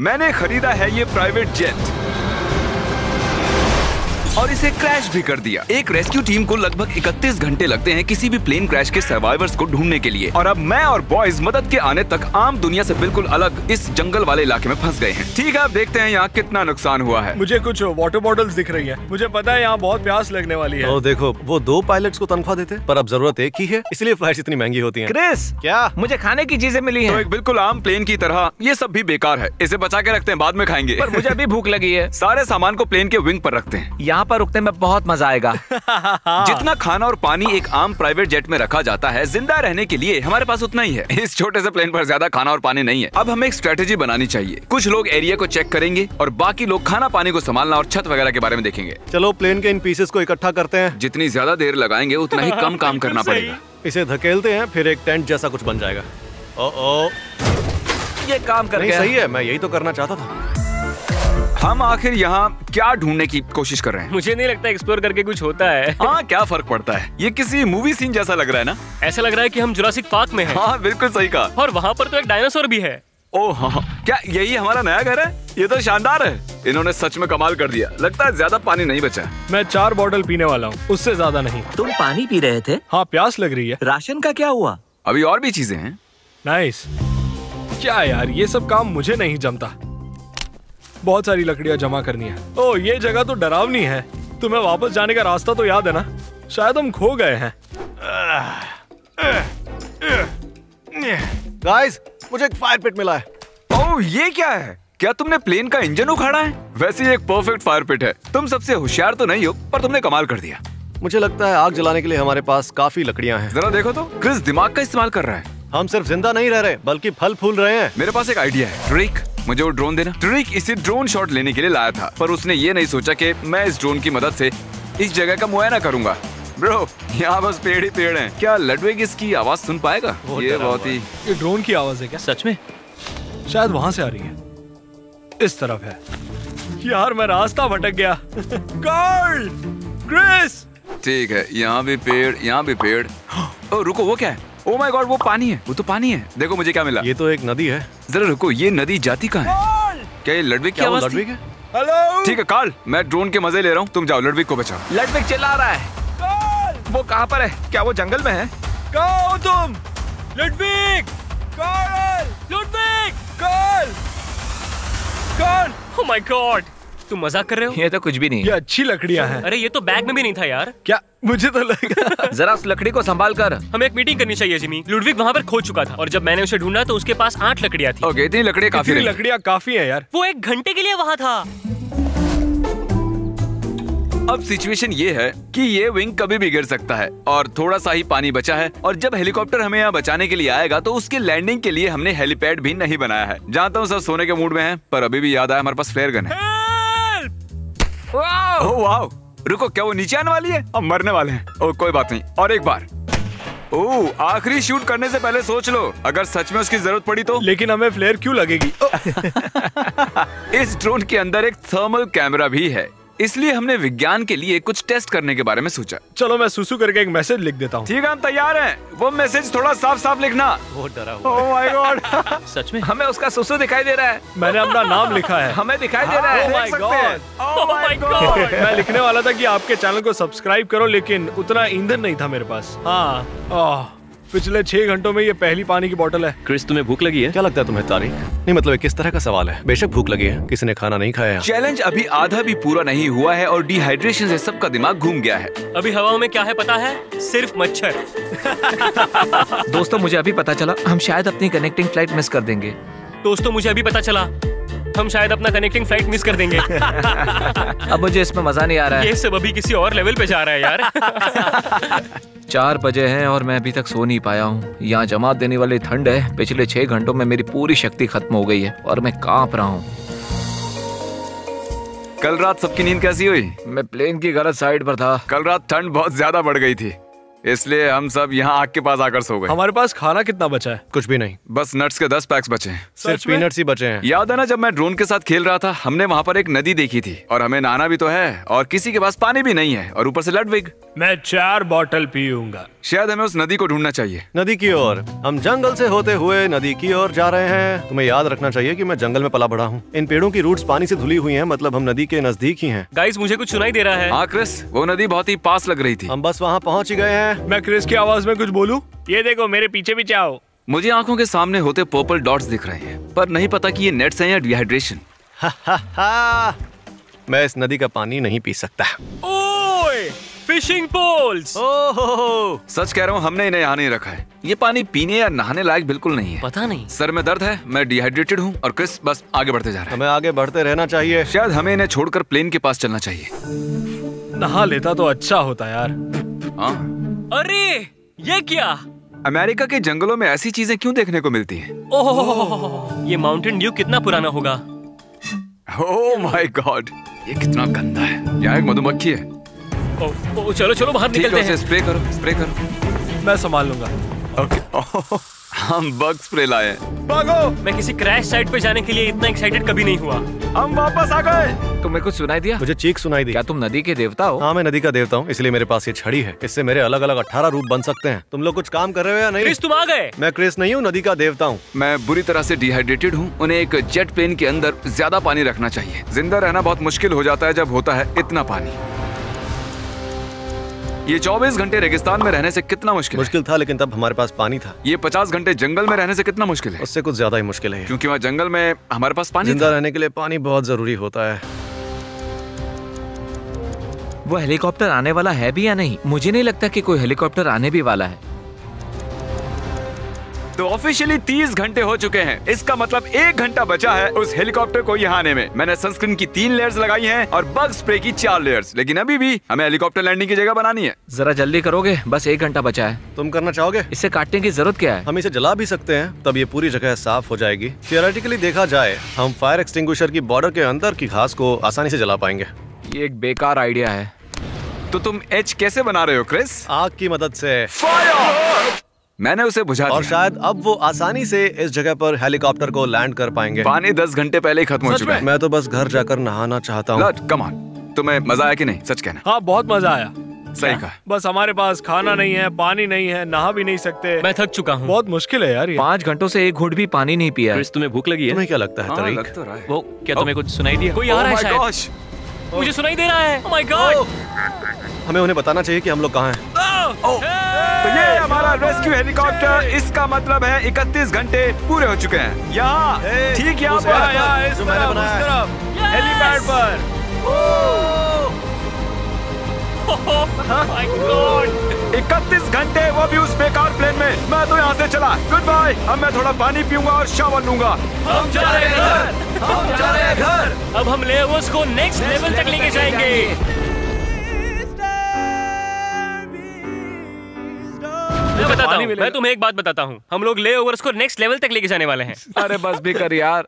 मैंने खरीदा है ये प्राइवेट जेट और इसे क्रैश भी कर दिया। एक रेस्क्यू टीम को लगभग 31 घंटे लगते हैं किसी भी प्लेन क्रैश के सर्वाइवर्स को ढूंढने के लिए, और अब मैं और बॉयज मदद के आने तक आम दुनिया से बिल्कुल अलग इस जंगल वाले इलाके में फंस गए हैं। ठीक है, आप देखते हैं यहाँ कितना नुकसान हुआ है। मुझे कुछ वाटर बॉटल्स दिख रही है, मुझे पता है यहाँ बहुत प्यास लगने वाली है। देखो, वो दो पायलट्स को तनख्वाह देते पर अब जरूरत एक ही है, इसलिए फ्लाइट इतनी महंगी होती है। क्रिस, क्या मुझे खाने की चीजें मिली है? बिल्कुल आम प्लेन की तरह ये सब भी बेकार है, इसे बचा के रखते हैं, बाद में खाएंगे। पर मुझे अभी भूख लगी है। सारे सामान को प्लेन के विंग पर रखते हैं, यहाँ पर रुकने में बहुत मजा आएगा। जितना खाना और पानी एक आम प्राइवेट जेट में रखा जाता है जिंदा रहने के लिए, हमारे पास उतना ही है। इस छोटे से प्लेन पर ज्यादा खाना और पानी नहीं है। अब हमें एक स्ट्रेटेजी बनानी चाहिए। कुछ लोग एरिया को चेक करेंगे और बाकी लोग खाना पानी को संभालना और छत वगैरह के बारे में देखेंगे। चलो प्लेन के इन पीसेस को इकट्ठा करते हैं। जितनी ज्यादा देर लगाएंगे उतना ही कम काम करना पड़ेगा। इसे धकेलते हैं, फिर एक टेंट जैसा कुछ बन जाएगा। ये काम कर गया। सही है, मैं यही तो करना चाहता था। हम आखिर यहाँ क्या ढूंढने की कोशिश कर रहे हैं? मुझे नहीं लगता एक्सप्लोर करके कुछ होता है। हाँ, क्या फर्क पड़ता है? ये किसी मूवी सीन जैसा लग रहा है ना। ऐसा लग रहा है कि हम जुरासिक पार्क में हैं। हाँ, बिल्कुल सही कहा। और वहाँ पर तो एक डायनासोर भी है। ओह हाँ, क्या यही हमारा नया घर है? ये तो शानदार है। इन्होंने सच में कमाल कर दिया। लगता है ज्यादा पानी नहीं बचा। मैं 4 बॉटल पीने वाला हूँ, उससे ज्यादा नहीं। तुम पानी पी रहे थे? हाँ, प्यास लग रही है। राशन का क्या हुआ? अभी और भी चीजें हैं। नाइस। क्या यार, ये सब काम मुझे नहीं जमता। बहुत सारी लकड़ियाँ जमा करनी है। ओह, ये जगह तो डरावनी है। तुम्हें वापस जाने का रास्ता तो याद है ना? शायद हम खो गए हैं। गाइस, मुझे एक फायर पिट मिला है। ओह, ये क्या है? क्या तुमने प्लेन का इंजन उखाड़ा है? वैसे एक परफेक्ट फायर पिट है। तुम सबसे होशियार तो नहीं हो, पर तुमने कमाल कर दिया। मुझे लगता है आग जलाने के लिए हमारे पास काफी लकड़ियाँ हैं। जरा देखो तो, क्रिस दिमाग का इस्तेमाल कर रहा है। हम सिर्फ जिंदा नहीं रह रहे, बल्कि फल फूल रहे हैं। मेरे पास एक आइडिया है। ट्रिक, मुझे वो ड्रोन देना। ट्रिक इसे ड्रोन शॉट लेने के लिए लाया था, पर उसने ये नहीं सोचा कि मैं इस ड्रोन की मदद से इस जगह का मुआयना करूंगा। ब्रो, यहाँ बस पेड़ ही पेड़ हैं। क्या लडवेग इसकी आवाज सुन पाएगा? ये बहुत ही, ये ड्रोन की आवाज है क्या? सच में? शायद वहाँ से आ रही है। इस तरफ है। यार, मैं रास्ता भटक गया। God, Chris. ठीक है, यहाँ भी पेड़, यहाँ भी पेड़। ओ, रुको, वो क्या है? ओह माय गॉड, वो पानी है। वो तो पानी है। देखो मुझे क्या मिला। ये तो एक नदी है। जरा रुको, ये नदी जाती कहाँ है? क्या ये लडविक की आवाज़ थी? हेलो। ठीक है कार्ल, मैं ड्रोन के मजे ले रहा हूँ, तुम जाओ लडविक को बचाओ। लडविक चिल्ला रहा है। वो कहाँ पर है? क्या वो जंगल में है? कहाँ हो तुम? Ludwig, Karl, Ludwig, Karl, Karl. Oh my God, तुम मजाक कर रहे हो? ये तो कुछ भी नहीं। ये अच्छी लकड़ियाँ हैं। अरे, ये तो बैग में भी नहीं था यार। क्या मुझे तो लगा। जरा उस लकड़ी को संभाल कर। हमें एक मीटिंग करनी चाहिए जिमी। लुडविक वहाँ पर खो चुका था और जब मैंने उसे ढूंढा तो उसके पास 8 लकड़ियाँ थी। ओके, इतनी लकड़ियाँ काफी हैं। लकड़ियाँ काफी हैं यार। वो एक घंटे के लिए वहाँ था। अब सिचुएशन ये है कि ये विंग कभी भी गिर सकता है और थोड़ा सा ही पानी बचा है, और जब हेलीकॉप्टर हमें यहाँ बचाने के लिए आएगा तो उसके लैंडिंग के लिए हमने हेलीपैड भी नहीं बनाया है। जानता हूँ सब सोने के मूड में है, पर अभी भी याद आया हमारे पास फ्लेयर गन है। वाओ, रुको, क्या वो नीचे आने वाली है? अब मरने वाले हैं। ओ, कोई बात नहीं, और एक बार। ओ, आखिरी शूट करने से पहले सोच लो, अगर सच में उसकी जरूरत पड़ी तो। लेकिन हमें फ्लेयर क्यों लगेगी? इस ड्रोन के अंदर एक थर्मल कैमरा भी है, इसलिए हमने विज्ञान के लिए कुछ टेस्ट करने के बारे में सोचा। चलो मैं सुसु करके एक मैसेज लिख देता हूँ। ठीक है, हम तैयार हैं। वो मैसेज थोड़ा साफ साफ लिखना। वो डरा हुआ। ओह माय गॉड। सच में हमें उसका सुसु दिखाई दे रहा है। मैंने अपना नाम लिखा है। हमें दिखाई दे रहा है। Oh my God, oh my God. मैं लिखने वाला था कि आपके चैनल को सब्सक्राइब करो, लेकिन उतना ईंधन नहीं था मेरे पास। हाँ, पिछले 6 घंटों में ये पहली पानी की बोतल है। क्रिस, तुम्हें भूख लगी है? क्या लगता है तुम्हें तारीख? नहीं, मतलब किस तरह का सवाल है? बेशक भूख लगी है, किसी ने खाना नहीं खाया। चैलेंज अभी आधा भी पूरा नहीं हुआ है और डिहाइड्रेशन से सबका दिमाग घूम गया है। अभी हवाओं में क्या है पता है? सिर्फ मच्छर। दोस्तों, मुझे अभी पता चला, हम शायद अपनी कनेक्टिंग फ्लाइट मिस कर देंगे। दोस्तों, मुझे अभी पता चला, हम शायद अपना कनेक्टिंग फ्लाइट मिस कर देंगे। अब मुझे इसमें मजा नहीं आ रहा है। ये सब अभी किसी और लेवल पे जा रहा है यार। 4 बजे हैं और मैं अभी तक सो नहीं पाया हूँ। यहाँ जमात देने वाली ठंड है। पिछले 6 घंटों में मेरी पूरी शक्ति खत्म हो गई है और मैं कांप रहा हूँ। कल रात सबकी नींद कैसी हुई? मैं प्लेन की गलत साइड पर था। कल रात ठंड बहुत ज्यादा बढ़ गई थी। इसलिए हम सब यहाँ आग के पास आकर सो गए। हमारे पास खाना कितना बचा है? कुछ भी नहीं, बस नट्स के 10 पैक्स बचे हैं। सिर्फ पीनट्स ही बचे हैं। याद है ना जब मैं ड्रोन के साथ खेल रहा था, हमने वहाँ पर एक नदी देखी थी और हमें नहाना भी तो है और किसी के पास पानी भी नहीं है और ऊपर से लडविग। मैं 4 बॉटल पीऊंगा। शायद हमें उस नदी को ढूंढना चाहिए। नदी की ओर हम जंगल से होते हुए नदी की ओर जा रहे हैं। तुम्हें याद रखना चाहिए कि मैं जंगल में पला बढ़ा हूँ। इन पेड़ों की रूट्स पानी से धुली हुई हैं, मतलब हम नदी के नजदीक ही हैं। गाइस मुझे कुछ सुनाई दे रहा है। हाँ क्रिस, वो नदी बहुत ही पास लग रही थी। हम बस वहाँ पहुँच ही गए हैं। मैं क्रिस की आवाज में कुछ बोलूँ? ये देखो मेरे पीछे पीछे आओ। मुझे आंखों के सामने होते पर्पल डॉट्स दिख रहे हैं, पर नहीं पता कि ये नेट्स हैं या डिहाइड्रेशन। मैं इस नदी का पानी नहीं पी सकता। Fishing poles. ओहो, सच कह रहा हूँ, हमने इन्हें यहाँ नहीं रखा है। ये पानी पीने या नहाने लायक बिल्कुल नहीं है। पता नहीं, सर में दर्द है, मैं डिहाइड्रेटेड हूँ और क्रिस बस आगे बढ़ते जा रहा है। हमें आगे बढ़ते रहना चाहिए। शायद हमें इन्हें छोड़कर प्लेन के पास चलना चाहिए। नहा लेता तो अच्छा होता यार। हाँ, अरे ये क्या? अमेरिका के जंगलों में ऐसी चीजें क्यों देखने को मिलती है? ओह, ये माउंटेन ड्यू कितना पुराना होगा। ओह माय गॉड, ये कितना गंदा है। यहाँ एक मधुमक्खी है। ओ, चलो चलो बाहर निकलते हैं। स्प्रे करो, स्प्रे करो, मैं संभाल लूंगा। ओके, हम बग स्प्रे लाए। भागो, मैं किसी क्रैश साइट पे जाने के लिए इतना एक्साइटेड कभी नहीं हुआ। हम वापस आ गए। तुम्हें कुछ सुनाई दिया? मुझे चीख सुनाई दी। क्या तुम नदी के देवता हो? हाँ, मैं नदी का देवता हूँ, इसलिए मेरे पास ये छड़ी है। इससे मेरे अलग अलग 18 रूप बन सकते हैं। तुम लोग कुछ काम कर रहे हो या नहीं? क्रिस तुम आ गए। मैं क्रिस नहीं हूँ, नदी का देवता हूँ। मैं बुरी तरह से डिहाइड्रेटेड हूँ। उन्हें एक जेट प्लेन के अंदर ज्यादा पानी रखना चाहिए। जिंदा रहना बहुत मुश्किल हो जाता है जब होता है इतना पानी। ये 24 घंटे रेगिस्तान में रहने से कितना मुश्किल था, लेकिन तब हमारे पास पानी था। ये 50 घंटे जंगल में रहने से कितना मुश्किल है? उससे कुछ ज्यादा ही मुश्किल है, क्योंकि वहाँ जंगल में हमारे पास पानी। जिंदा रहने के लिए पानी बहुत जरूरी होता है। वो हेलीकॉप्टर आने वाला है भी या नहीं? मुझे नहीं लगता कि कोई हेलीकॉप्टर आने भी वाला है। तो ऑफिशियली 30 घंटे हो चुके हैं। इसका मतलब 1 घंटा बचा है उस हेलीकॉप्टर को यहाँ आने में। मैंने सनस्क्रीन की 3 लेयर्स लगाई हैं और बग स्प्रे की 4 लेयर्स, लेकिन अभी भी हमें हेलीकॉप्टर लैंडिंग की जगह बनानी है। जरा जल्दी करोगे? बस 1 घंटा बचा है। तुम करना चाहोगे? इसे काटने की जरूरत क्या है? हम इसे जला भी सकते हैं, तब ये पूरी जगह साफ हो जाएगी। थियोरेटिकली देखा जाए, हम फायर एक्सटिंग्विशर की बॉर्डर के अंदर की घास को आसानी से जला पाएंगे। ये एक बेकार आइडिया है। तो तुम एच कैसे बना रहे हो क्रिस? आग की मदद से। मैंने उसे बुझा दिया और शायद अब वो आसानी से इस जगह पर हेलीकॉप्टर को लैंड कर पाएंगे। पानी 10 घंटे पहले ही खत्म हो चुका है। मैं तो बस घर जाकर नहाना चाहता हूँ। कम ऑन, तुम्हें मजा आया कि नहीं? सच कहना। हाँ बहुत मजा आया। सही कहा। बस हमारे पास खाना नहीं है, पानी नहीं है, नहा भी नहीं सकते। मैं थक चुका हूँ। बहुत मुश्किल है यार। 5 घंटों से 1 घूंट भी पानी नहीं पिया। तुम्हें भूख लगी है? तुम्हें क्या लगता है? वो क्या तुम्हें कुछ सुनाई दिया? कोई आ रहा है, मुझे सुनाई दे रहा है। हमें उन्हें बताना चाहिए कि हम लोग कहाँ हैं। तो ये हमारा रेस्क्यू हेलीकॉप्टर। इसका मतलब है 31 घंटे पूरे हो चुके हैं। यहाँ ठीक यहाँ पर, इस तरफ हेलीपैड पर। माय गॉड, 31 घंटे वो भी उस बेकार प्लेन में। मैं तो यहाँ से चला, गुड बाय। अब मैं थोड़ा पानी पीऊंगा और शावर लूंगा। हम जा रहे हैं घर, हम जा रहे हैं घर। अब हम लेवर्स को नेक्स्ट लेवल तक लेके जाएंगे। मैं तुम्हें एक बात बताता हूँ, हम लोग लेओवर्स को नेक्स्ट लेवल तक लेके जाने वाले हैं। अरे बस भी कर यार।